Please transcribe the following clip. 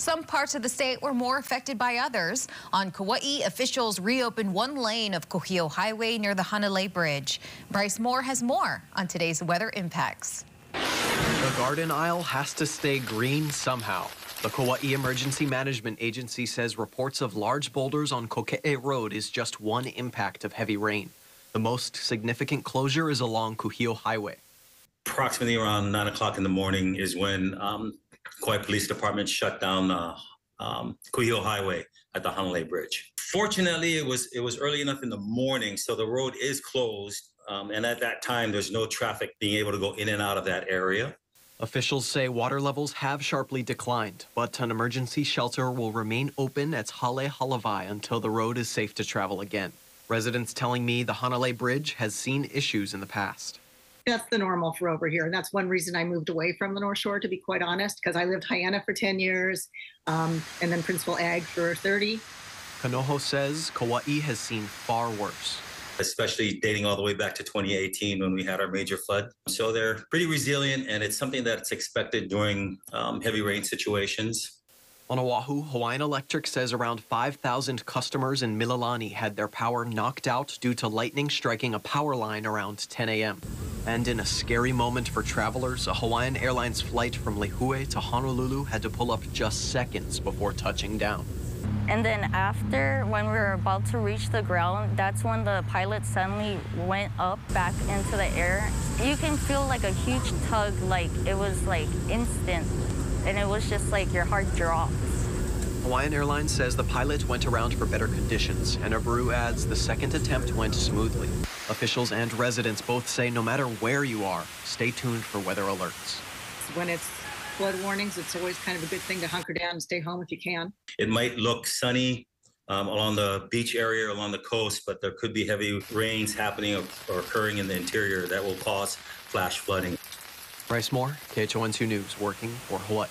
Some parts of the state were more affected by others. On Kauai, officials reopened one lane of Kuhio Highway near the Hanalei Bridge. Bryce Moore has more on today's weather impacts. The garden aisle has to stay green somehow. The Kauai Emergency Management Agency says reports of large boulders on Koke'e Road is just one impact of heavy rain. The most significant closure is along Kuhio Highway. Approximately around 9 o'clock in the morning is when Kauai Police Department shut down Kuhio Highway at the Hanalei Bridge. Fortunately, it was early enough in the morning, so the road is closed, and at that time, there's no traffic being able to go in and out of that area. Officials say water levels have sharply declined, but an emergency shelter will remain open at Hale Halawai until the road is safe to travel again. Residents telling me the Hanalei Bridge has seen issues in the past. That's the normal for over here. And that's one reason I moved away from the North Shore, to be quite honest, because I lived Hyanna for 10 years and then Princeville Ag for 30. Konoha says Kauai has seen far worse. Especially dating all the way back to 2018 when we had our major flood. So they're pretty resilient, and it's something that's expected during heavy rain situations. On Oahu, Hawaiian Electric says around 5,000 customers in Mililani had their power knocked out due to lightning striking a power line around 10 a.m. And in a scary moment for travelers, a Hawaiian Airlines flight from Lihue to Honolulu had to pull up just seconds before touching down. And then after, when we were about to reach the ground, that's when the pilot suddenly went up back into the air. You can feel like a huge tug, like it was like instant. And it was just like your heart drops. Hawaiian Airlines says the pilot went around for better conditions, and Abreu adds the second attempt went smoothly. Officials and residents both say no matter where you are, stay tuned for weather alerts. When it's flood warnings, it's always kind of a good thing to hunker down and stay home if you can. It might look sunny along the beach area, along the coast, but there could be heavy rains happening or occurring in the interior that will cause flash flooding. Bryce Moore, KHON2 News, working for Hawaii.